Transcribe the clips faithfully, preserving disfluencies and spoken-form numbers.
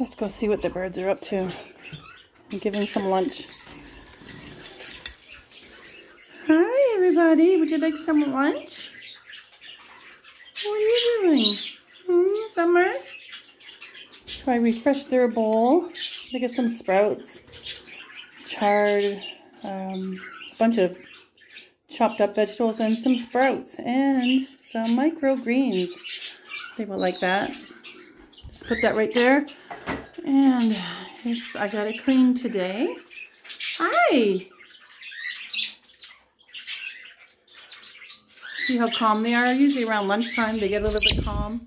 Let's go see what the birds are up to and give them some lunch. Hi everybody, would you like some lunch? What are you doing? Hmm, Summer? So I refresh their bowl. They get some sprouts, chard, um, a bunch of chopped up vegetables and some sprouts and some microgreens. They will like that. Just put that right there. And yes, I got it clean today. Hi! See how calm they are? Usually around lunchtime they get a little bit calm.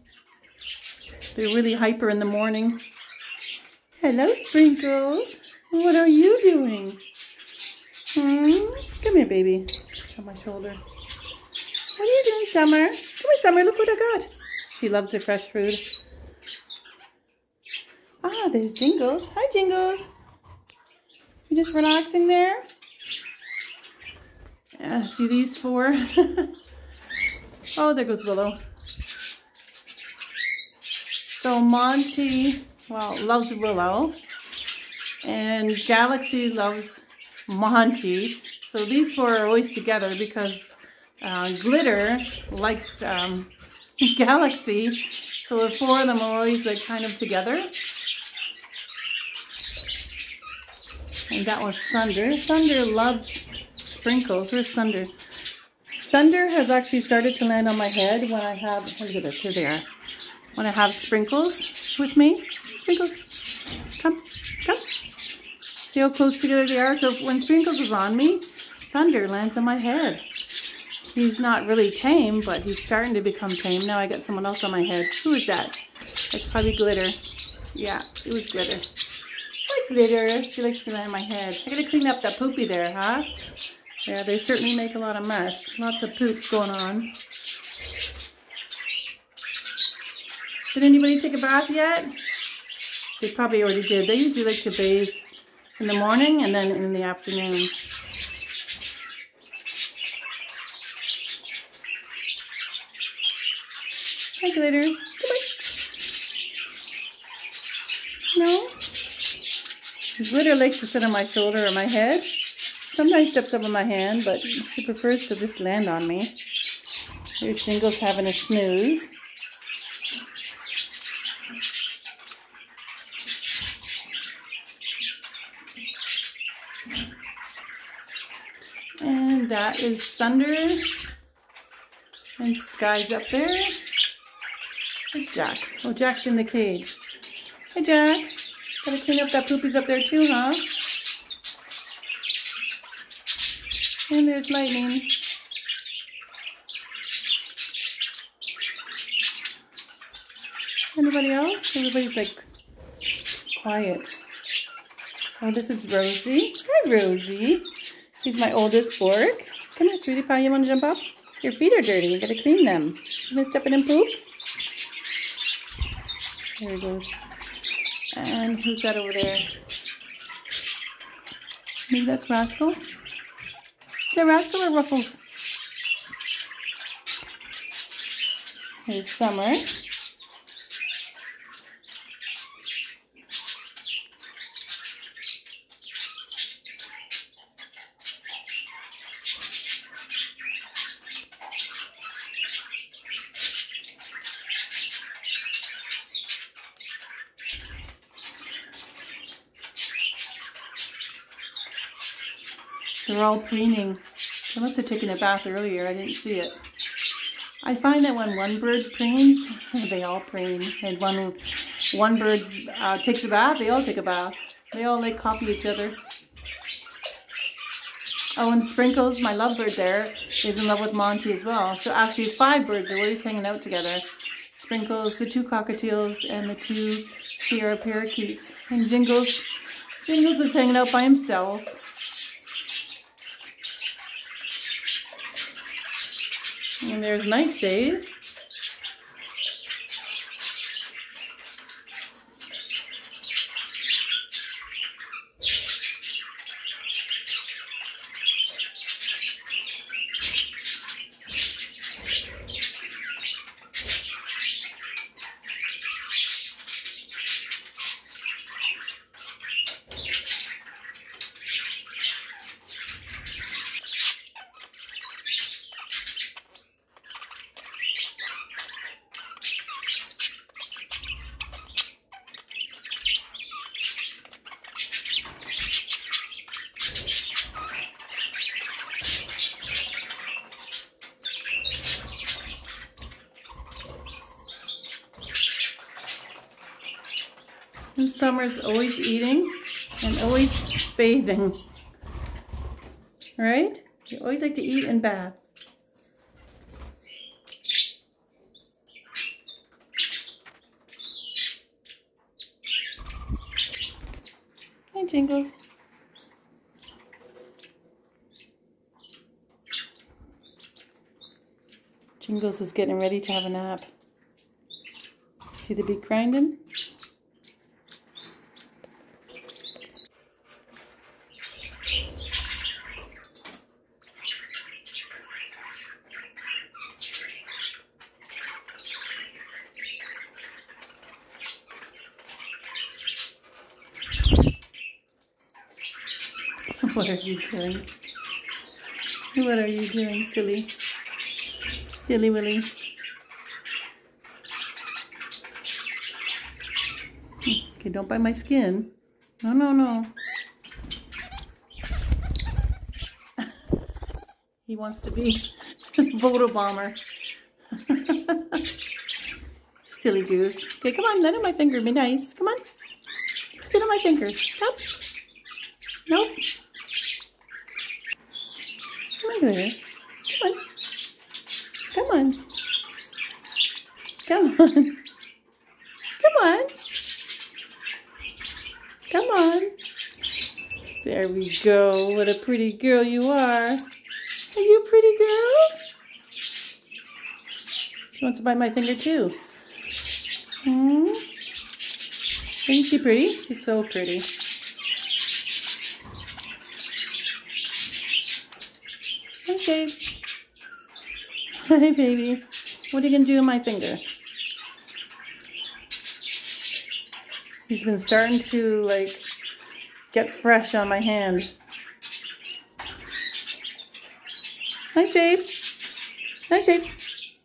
They're really hyper in the morning. Hello, Sprinkles. What are you doing? Hmm? Come here, baby. On my shoulder. What are you doing, Summer? Come here, Summer. Look what I got. She loves her fresh food. Ah, there's Jingles. Hi, Jingles. You just relaxing there? Yeah, see these four? Oh, there goes Willow. So Monty, well, loves Willow. And Galaxy loves Monty. So these four are always together because uh, Glitter likes um, Galaxy. So the four of them are always like kind of together. And that was Thunder. Thunder loves Sprinkles. Where's Thunder? Thunder has actually started to land on my head when I have, look at this, here they are. When I have Sprinkles with me. Sprinkles, come, come. See how close together they are? So when Sprinkles is on me, Thunder lands on my head. He's not really tame, but he's starting to become tame. Now I got someone else on my head. Who is that? That's probably Glitter. Yeah, it was Glitter. Hi, Glitter. She likes to land on my head. I gotta clean up that poopy there, huh? Yeah, they certainly make a lot of mess. Lots of poops going on. Did anybody take a bath yet? They probably already did. They usually like to bathe in the morning and then in the afternoon. Hi, Glitter. Come on. No? Glitter likes to sit on my shoulder or my head. Sometimes steps up on my hand, but she prefers to just land on me. There's Jingles having a snooze. And that is Thunder. And Sky's up there. There's Jack. Oh, Jack's in the cage. Hey, Jack. Gotta clean up that poopy's up there too, huh? And there's Lightning. Anybody else? Everybody's like quiet. Oh, this is Rosie. Hi, Rosie. She's my oldest bork. Come here, sweetie pie. You want to jump up? Your feet are dirty. You gotta clean them. You gonna step in and poop? There he goes. And who's that over there? Maybe that's Rascal. Is that Rascal or Ruffles? There's Summer. They're all preening. They must have taken a bath earlier. I didn't see it. I find that when one bird preens, they all preen. And when one bird uh, takes a bath, they all take a bath. They all like copy each other. Oh, and Sprinkles, my lovebird there, is in love with Monty as well. So actually five birds are always hanging out together. Sprinkles, the two cockatiels, and the two Sierra parakeets. And Jingles, Jingles is hanging out by himself. And there's Nightshade. And Summer's always eating and always bathing. Right? You always like to eat and bath. Hey, Jingles. Jingles is getting ready to have a nap. See the big grinding? What are you doing? What are you doing, silly? Silly Willy. Okay, don't bite my skin. No, no, no. He wants to be a Voto Bomber. Silly goose. Okay, come on, let on my finger. Be nice. Come on. Sit on my finger. Stop. Nope. Come on, Glitter. Come on. Come on. Come on. Come on. Come on. There we go. What a pretty girl you are. Are you a pretty girl? She wants to bite my finger too. Hmm? Isn't she pretty? She's so pretty. Okay. Hey baby, what are you going to do with my finger? He's been starting to like get fresh on my hand. Nightshade! Nightshade!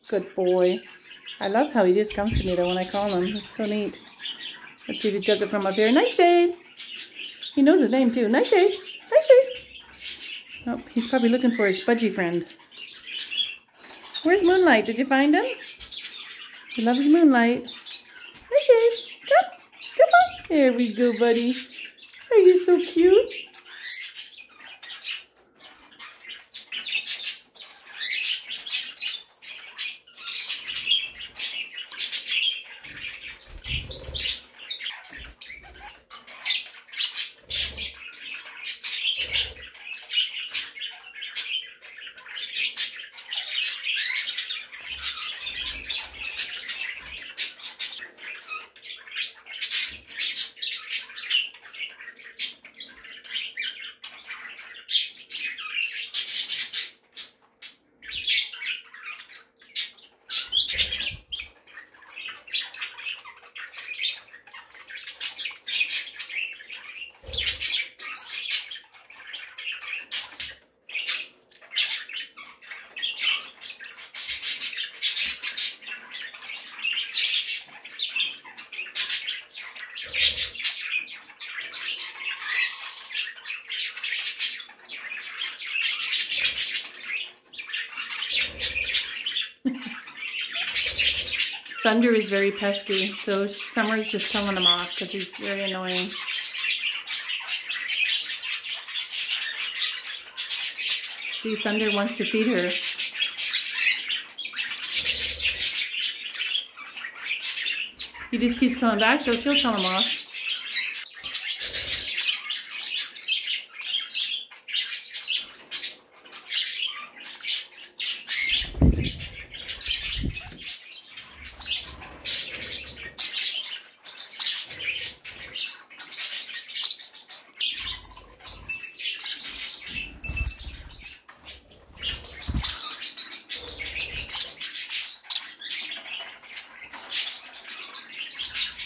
Good boy. I love how he just comes to me though when I call him. It's so neat. Let's see if he does it from up here. Nightshade! He knows his name too. Nightshade! Nightshade! Oh, he's probably looking for his budgie friend. Where's Moonlight? Did you find him? He loves Moonlight. There she is. Come. Come on. There we go, buddy. Are you so cute? Thunder is very pesky, so Summer's just telling him off because he's very annoying. See, Thunder wants to feed her. He just keeps coming back, so she'll tell him off.